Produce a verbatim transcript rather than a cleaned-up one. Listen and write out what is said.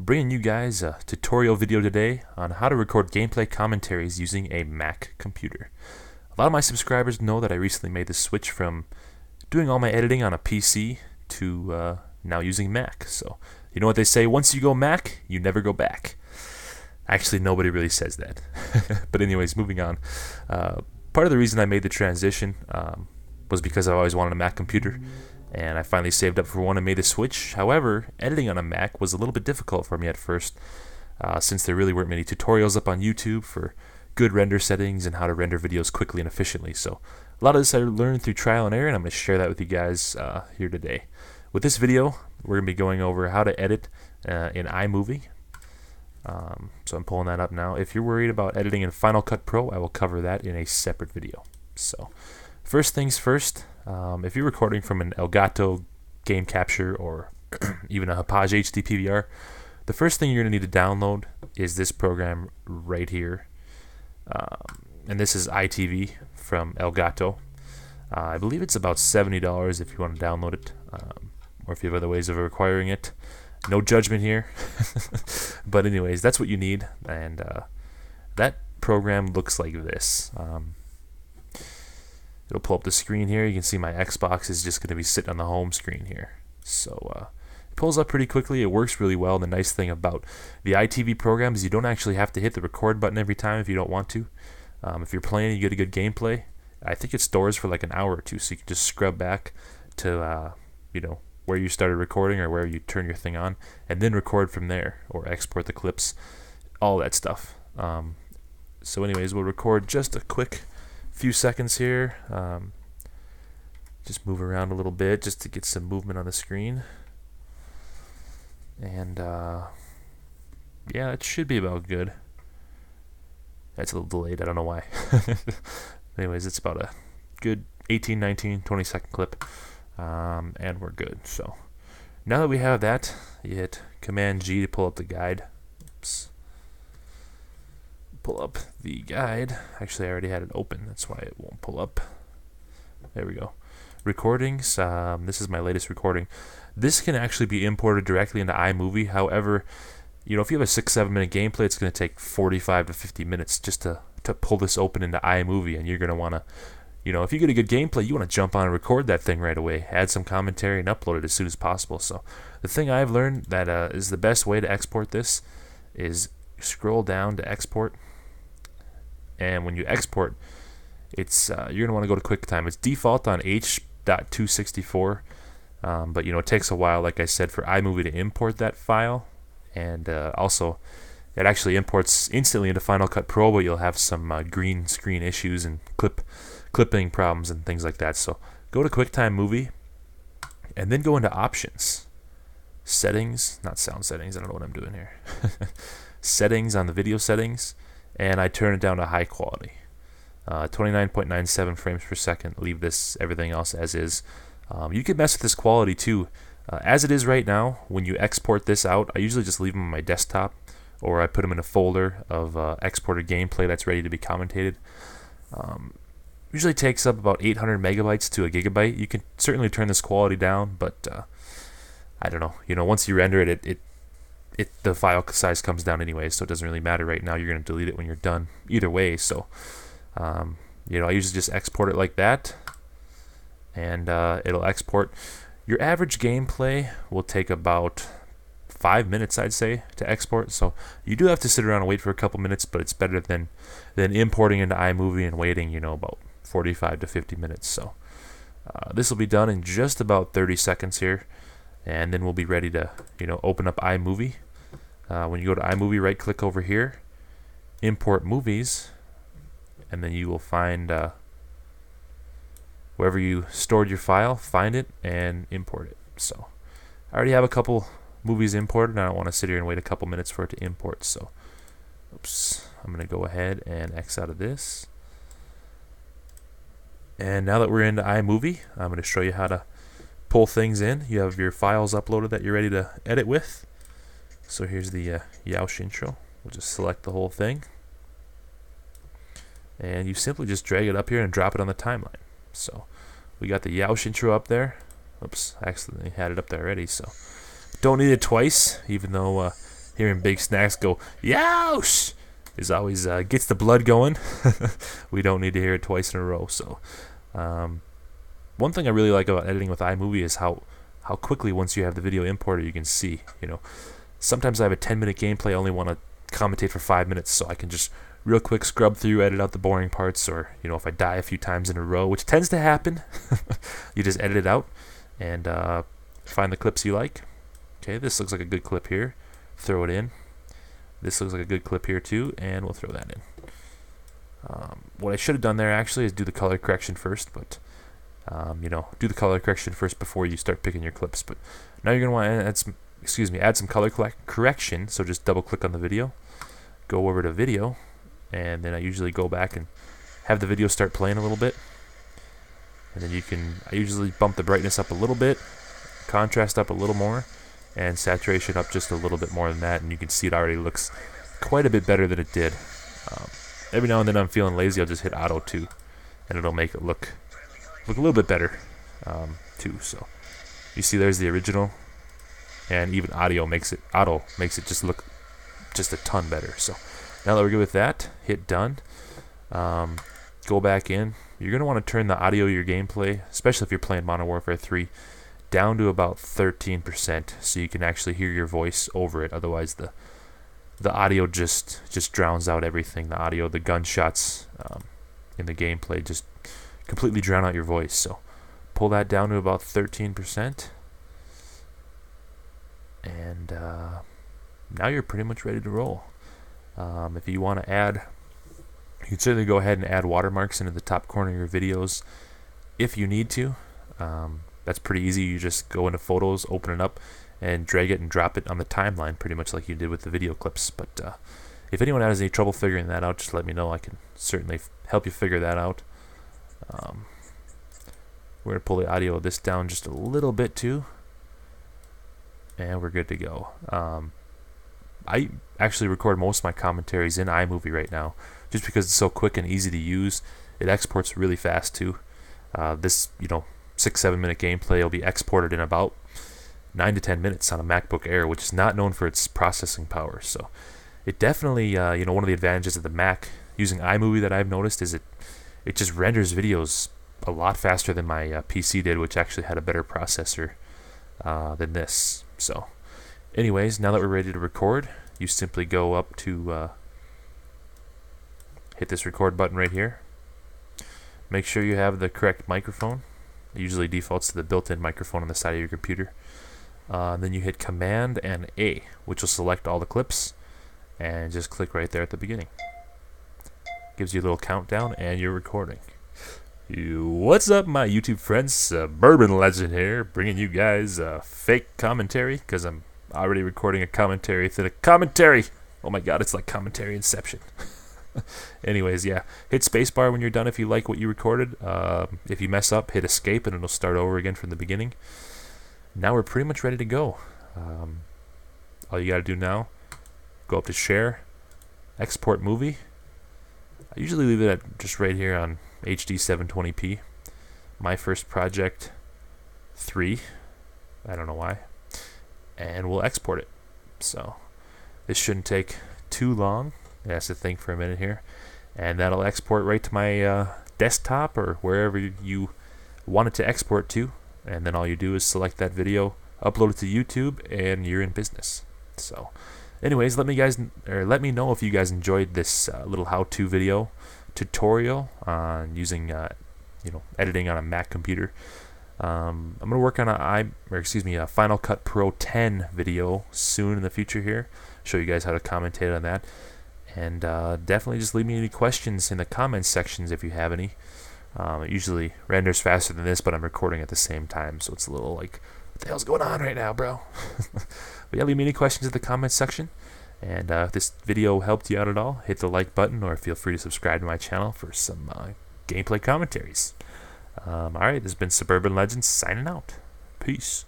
Bringing you guys a tutorial video today on how to record gameplay commentaries using a Mac computer. A lot of my subscribers know that I recently made the switch from doing all my editing on a P C to uh, now using Mac. So you know what they say, once you go Mac, you never go back. Actually, nobody really says that. But anyways, moving on. Uh, part of the reason I made the transition um, was because I've always wanted a Mac computer. And I finally saved up for one and made a switch. However, editing on a Mac was a little bit difficult for me at first, uh, since there really weren't many tutorials up on YouTube for good render settings and how to render videos quickly and efficiently. So a lot of this I learned through trial and error, and I'm going to share that with you guys uh, here today. With this video, we're going to be going over how to edit uh, in iMovie. Um, so I'm pulling that up now. If you're worried about editing in Final Cut Pro, I will cover that in a separate video. So first things first. Um, if you're recording from an Elgato game capture or even a Hauppauge H D P V R, the first thing you're going to need to download is this program right here. Um, and this is I T V from Elgato. Uh, I believe it's about seventy dollars if you want to download it, um, or if you have other ways of acquiring it. No judgment here. But anyways, that's what you need. And uh, that program looks like this. Um, It'll pull up the screen here. You can see my Xbox is just going to be sitting on the home screen here. So uh, it pulls up pretty quickly. It works really well. The nice thing about the I T V program is you don't actually have to hit the record button every time if you don't want to. Um, if you're playing and you get a good gameplay, I think it stores for like an hour or two. So you can just scrub back to uh, you know, where you started recording or where you turn your thing on, and then record from there or export the clips, all that stuff. Um, so anyways, we'll record just a quick few seconds here, um, just move around a little bit just to get some movement on the screen, and uh, yeah, it should be about good. That's a little delayed, I don't know why. Anyways, it's about a good eighteen, nineteen, twenty second clip, um, and we're good. So now that we have that, you hit Command G to pull up the guide. Oops. Pull up the guide. Actually, I already had it open. That's why it won't pull up. There we go. Recordings. Um, this is my latest recording. This can actually be imported directly into iMovie. However, you know, if you have a six, seven minute gameplay, it's going to take forty-five to fifty minutes just to to pull this open into iMovie, and you're going to want to, you know, if you get a good gameplay, you want to jump on and record that thing right away, add some commentary, and upload it as soon as possible. So the thing I've learned that uh, is the best way to export this is scroll down to export. And when you export, it's uh, you're gonna want to go to QuickTime. It's default on H two sixty-four, um, but you know, it takes a while, like I said, for iMovie to import that file, and uh, also it actually imports instantly into Final Cut Pro, but you'll have some uh, green screen issues and clip clipping problems and things like that. So go to QuickTime Movie, and then go into Options, Settings, not Sound Settings. I don't know what I'm doing here. Settings on the video settings. And I turn it down to high quality, uh, twenty-nine point nine seven frames per second. Leave this, everything else as is. Um, you can mess with this quality too. Uh, as it is right now, when you export this out, I usually just leave them on my desktop, or I put them in a folder of uh, exported gameplay that's ready to be commentated. Um, usually takes up about eight hundred megabytes to a gigabyte. You can certainly turn this quality down, but uh, I don't know. You know, once you render it, it, it It, the file size comes down anyway, so it doesn't really matter right now. You're going to delete it when you're done either way. So um, you know, I usually just export it like that, and uh, it'll export. Your average gameplay will take about five minutes, I'd say, to export, so you do have to sit around and wait for a couple minutes, but it's better than than importing into iMovie and waiting, you know, about forty-five to fifty minutes. So uh, this will be done in just about thirty seconds here, and then we'll be ready to, you know, open up iMovie. Uh, when you go to iMovie, right click over here, import movies, and then you will find uh, wherever you stored your file, find it and import it. So I already have a couple movies imported, and I don't want to sit here and wait a couple minutes for it to import. So oops, I'm going to go ahead and X out of this. And now that we're into iMovie, I'm going to show you how to pull things in. You have your files uploaded that you're ready to edit with. So here's the uh, Yaush intro. We'll just select the whole thing, and you simply just drag it up here and drop it on the timeline. So we got the Yaush intro up there. Oops, I accidentally had it up there already, so don't need it twice, even though uh, Hearing Big Snacks go, "Yoush!" is always uh, gets the blood going. We don't need to hear it twice in a row. So, um, one thing I really like about editing with iMovie is how how quickly once you have the video importer, you can see. You know, sometimes I have a ten minute gameplay. I only want to commentate for five minutes, so I can just real quick scrub through, edit out the boring parts, or you know, if I die a few times in a row, which tends to happen, you just edit it out and uh, find the clips you like. Okay, this looks like a good clip here. Throw it in. This looks like a good clip here too, and we'll throw that in. Um, what I should have done there actually is do the color correction first, but um, you know, do the color correction first before you start picking your clips. But now you're gonna want to add some, excuse me, add some color correction. So just double click on the video, go over to video, and then I usually go back and have the video start playing a little bit, and then you can. I usually bump the brightness up a little bit, contrast up a little more, and saturation up just a little bit more than that, and you can see it already looks quite a bit better than it did. Um, every now and then I'm feeling lazy, I'll just hit auto too, and it'll make it look look a little bit better um, too. So you see, there's the original, and even audio makes it auto makes it just look just a ton better. So now that we're good with that, hit done. Um, go back in. You're gonna want to turn the audio of your gameplay, especially if you're playing Modern Warfare three. Down to about thirteen percent, so you can actually hear your voice over it. Otherwise, the the audio just just drowns out everything. The audio, the gunshots um, in the gameplay just completely drown out your voice. So pull that down to about thirteen percent, and uh, now you're pretty much ready to roll. Um, if you want to add, you can certainly go ahead and add watermarks into the top corner of your videos if you need to. Um, That's pretty easy. You just go into Photos, open it up, and drag it and drop it on the timeline, pretty much like you did with the video clips. But uh, if anyone has any trouble figuring that out, just let me know. I can certainly help you figure that out. Um, we're going to pull the audio of this down just a little bit too, and we're good to go. Um, I actually record most of my commentaries in iMovie right now, just because it's so quick and easy to use. It exports really fast too. Uh, this, you know, six seven minute gameplay will be exported in about nine to ten minutes on a MacBook Air, which is not known for its processing power. So it definitely, uh, you know, one of the advantages of the Mac using iMovie that I've noticed is it it just renders videos a lot faster than my uh, P C did, which actually had a better processor uh, than this. So anyways, now that we're ready to record, you simply go up to uh, hit this record button right here. Make sure you have the correct microphone. It usually defaults to the built-in microphone on the side of your computer. Uh, and then you hit Command and A, which will select all the clips, and just click right there at the beginning. Gives you a little countdown, and you're recording. You, what's up, my YouTube friends? Suburban Legend here, bringing you guys a fake commentary, because I'm already recording a commentary within a commentary. Oh my god, it's like commentary inception. Anyways, yeah, hit spacebar when you're done if you like what you recorded. Uh, if you mess up, hit escape and it'll start over again from the beginning. Now we're pretty much ready to go. Um, all you gotta do now, go up to Share, Export Movie. I usually leave it at just right here on H D seven twenty p. My First Project three. I don't know why. And we'll export it. So this shouldn't take too long. It has to think for a minute here, and that'll export right to my uh, desktop or wherever you want it to export to, and then all you do is select that video, upload it to YouTube, and you're in business. So anyways, let me guys or let me know if you guys enjoyed this uh, little how-to video tutorial on using uh, you know, editing on a Mac computer. um, I'm gonna work on a i or excuse me a Final Cut Pro ten video soon in the future here, show you guys how to commentate on that. And uh, definitely just leave me any questions in the comments sections if you have any. Um, it usually renders faster than this, but I'm recording at the same time, so it's a little like, what the hell's going on right now, bro? But yeah, leave me any questions in the comments section. And uh, if this video helped you out at all, hit the like button, or feel free to subscribe to my channel for some uh, gameplay commentaries. Um, Alright, this has been Suburban Legends signing out. Peace.